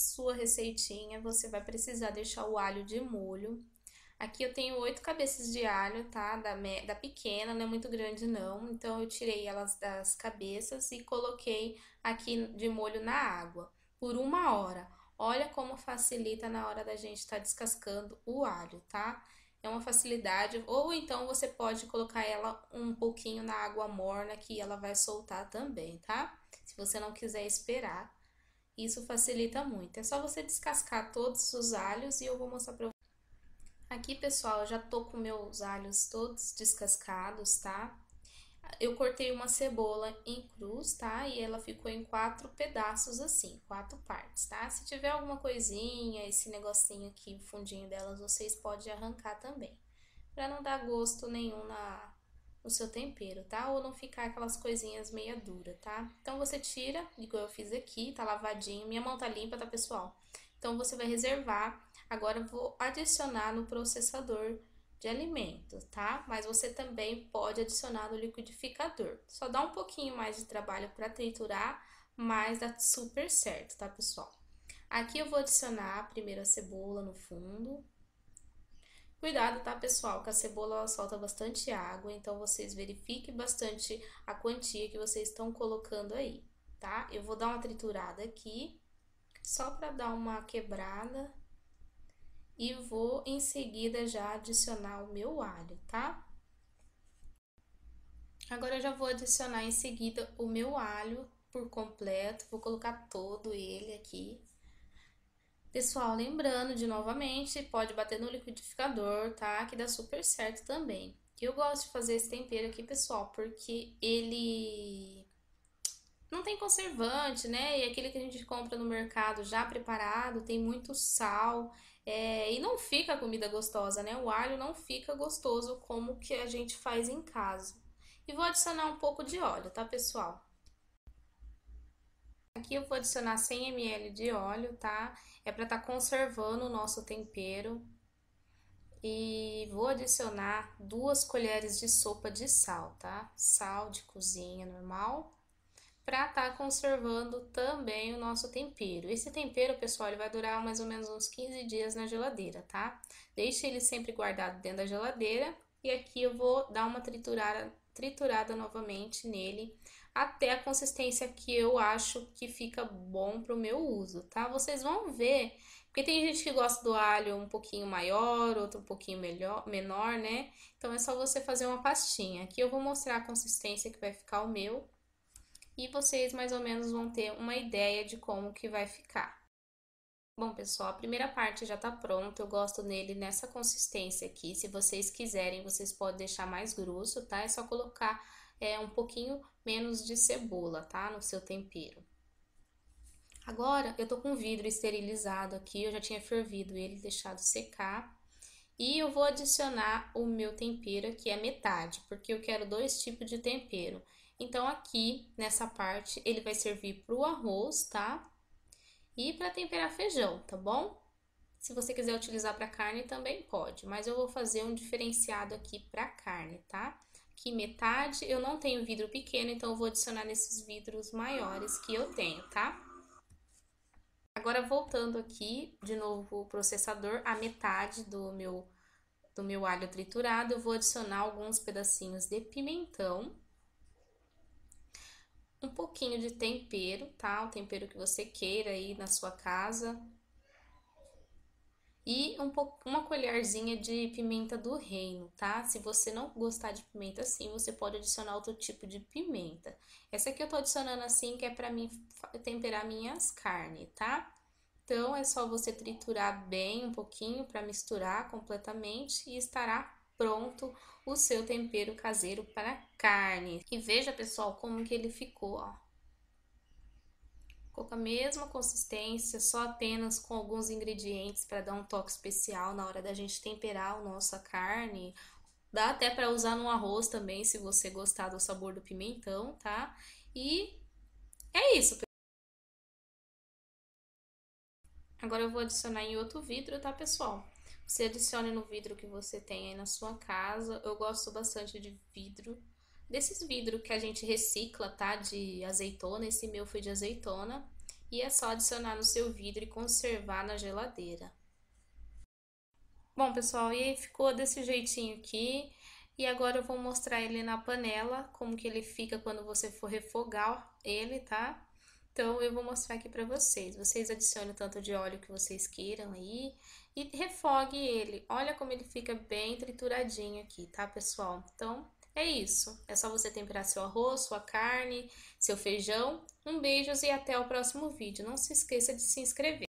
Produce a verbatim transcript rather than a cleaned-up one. sua receitinha, você vai precisar deixar o alho de molho. Aqui eu tenho oito cabeças de alho, tá? Da, da pequena, não é muito grande não. Então, eu tirei elas das cabeças e coloquei aqui de molho na água por uma hora. Olha como facilita na hora da gente estar descascando o alho, tá? É uma facilidade. Ou então, você pode colocar ela um pouquinho na água morna, que ela vai soltar também, tá? Se você não quiser esperar, isso facilita muito. É só você descascar todos os alhos e eu vou mostrar pra vocês. Aqui, pessoal, eu já tô com meus alhos todos descascados, tá? Eu cortei uma cebola em cruz, tá? E ela ficou em quatro pedaços assim, quatro partes, tá? Se tiver alguma coisinha, esse negocinho aqui, o fundinho delas, vocês podem arrancar também. Pra não dar gosto nenhum na, no seu tempero, tá? Ou não ficar aquelas coisinhas meia dura, tá? Então, você tira, igual eu fiz aqui, tá lavadinho. Minha mão tá limpa, tá, pessoal? Então, você vai reservar. Agora, eu vou adicionar no processador de alimentos, tá? Mas você também pode adicionar no liquidificador. Só dá um pouquinho mais de trabalho para triturar, mas dá super certo, tá, pessoal? Aqui eu vou adicionar primeiro a cebola no fundo. Cuidado, tá, pessoal? Que a cebola ela solta bastante água, então vocês verifiquem bastante a quantia que vocês estão colocando aí, tá? Eu vou dar uma triturada aqui, só para dar uma quebrada, e vou em seguida já adicionar o meu alho, tá? Agora eu já vou adicionar em seguida o meu alho por completo, vou colocar todo ele aqui. Pessoal, lembrando de novamente, pode bater no liquidificador, tá? Que dá super certo também. Eu gosto de fazer esse tempero aqui, pessoal, porque ele... não tem conservante, né? E aquele que a gente compra no mercado já preparado, tem muito sal. É... E não fica a comida gostosa, né? O alho não fica gostoso como que a gente faz em casa. E vou adicionar um pouco de óleo, tá, pessoal? Aqui eu vou adicionar cem mililitros de óleo, tá? É pra tá conservando o nosso tempero. E vou adicionar duas colheres de sopa de sal, tá? Sal de cozinha normal. Pra tá conservando também o nosso tempero. Esse tempero, pessoal, ele vai durar mais ou menos uns quinze dias na geladeira, tá? Deixe ele sempre guardado dentro da geladeira. E aqui eu vou dar uma triturada, triturada novamente nele, até a consistência que eu acho que fica bom pro meu uso, tá? Vocês vão ver, porque tem gente que gosta do alho um pouquinho maior, outro um pouquinho melhor, menor, né? Então, é só você fazer uma pastinha. Aqui eu vou mostrar a consistência que vai ficar o meu. E vocês mais ou menos vão ter uma ideia de como que vai ficar. Bom, pessoal, a primeira parte já tá pronta, eu gosto nele nessa consistência aqui. Se vocês quiserem, vocês podem deixar mais grosso, tá? É só colocar é, um pouquinho menos de cebola, tá? No seu tempero. Agora, eu tô com vidro esterilizado aqui, eu já tinha fervido ele, deixado secar. E eu vou adicionar o meu tempero aqui, a metade, porque eu quero dois tipos de tempero. Então, aqui, nessa parte, ele vai servir para o arroz, tá? E para temperar feijão, tá bom? Se você quiser utilizar para carne, também pode. Mas eu vou fazer um diferenciado aqui para carne, tá? Aqui, metade, eu não tenho vidro pequeno, então eu vou adicionar nesses vidros maiores que eu tenho, tá? Agora, voltando aqui, de novo, pro processador, a metade do meu, do meu alho triturado, eu vou adicionar alguns pedacinhos de pimentão. Um pouquinho de tempero, tá? O tempero que você queira aí na sua casa. E um pouco, uma colherzinha de pimenta do reino, tá? Se você não gostar de pimenta assim, você pode adicionar outro tipo de pimenta. Essa aqui eu tô adicionando assim, que é pra mim temperar minhas carnes, tá? Então, é só você triturar bem um pouquinho pra misturar completamente e estará pronto o seu tempero caseiro para carne. E veja, pessoal, como que ele ficou, ó. Ficou com a mesma consistência, só apenas com alguns ingredientes para dar um toque especial na hora da gente temperar a nossa carne. Dá até para usar no arroz também, se você gostar do sabor do pimentão, tá? E é isso, pessoal. Agora eu vou adicionar em outro vidro, tá, pessoal? Você adicione no vidro que você tem aí na sua casa. Eu gosto bastante de vidro. Desses vidros que a gente recicla, tá? De azeitona. Esse meu foi de azeitona. e é só adicionar no seu vidro e conservar na geladeira. Bom, pessoal, e ficou desse jeitinho aqui. E agora eu vou mostrar ele na panela, como que ele fica quando você for refogar ele, tá? Então, eu vou mostrar aqui pra vocês. Vocês adicionam o tanto de óleo que vocês queiram aí e refogue ele. Olha como ele fica bem trituradinho aqui, tá, pessoal? Então, é isso. É só você temperar seu arroz, sua carne, seu feijão. Um beijo e até o próximo vídeo. Não se esqueça de se inscrever.